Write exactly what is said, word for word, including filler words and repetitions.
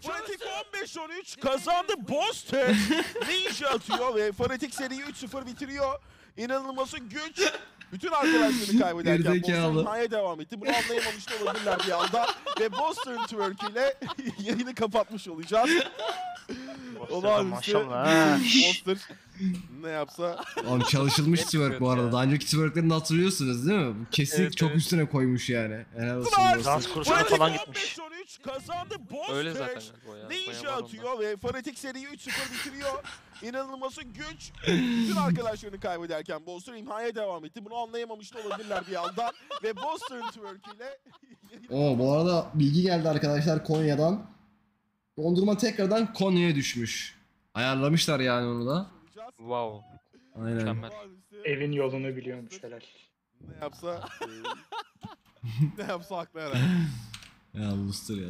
Fnatic on beş on üç kazandı. Boaster ninja atıyor ve Faretek seriyi üç sıfır bitiriyor. İnanılması güç. Bütün arkadaşlarını kaybederken Boaster'ın devam etti. Bunu anlayamamış da olabilirler bir anda. Ve Boaster Twerk ile yayını kapatmış olacağız. Olağanüstü. Boaster ne yapsa. Abi çalışılmış twerk bu arada. Daha önceki twerklerini hatırlıyorsunuz değil mi? Kesinlikle evet, çok evet. Üstüne koymuş yani. Helal olsun. Transkursa'ya falan gitmiş. on beş on üç kazandı. Boaster ninja atıyor ve Faretek seriyi üç sıfır bitiriyor. İnanılması güç. Bütün arkadaşlarını kaybederken Boaster imhaya devam etti. Bunu anlayamamış da olabilirler bir yandan. Ve Boaster Twerk ile... Oo, bu arada bilgi geldi arkadaşlar Konya'dan. Dondurma tekrardan Konya'ya düşmüş. Ayarlamışlar yani onu da. Wow. Aynen. Mükemmel. Evin yolunu biliyormuş helal. Ne yapsa... ne yapsa haklı herhalde. Ya Boaster ya.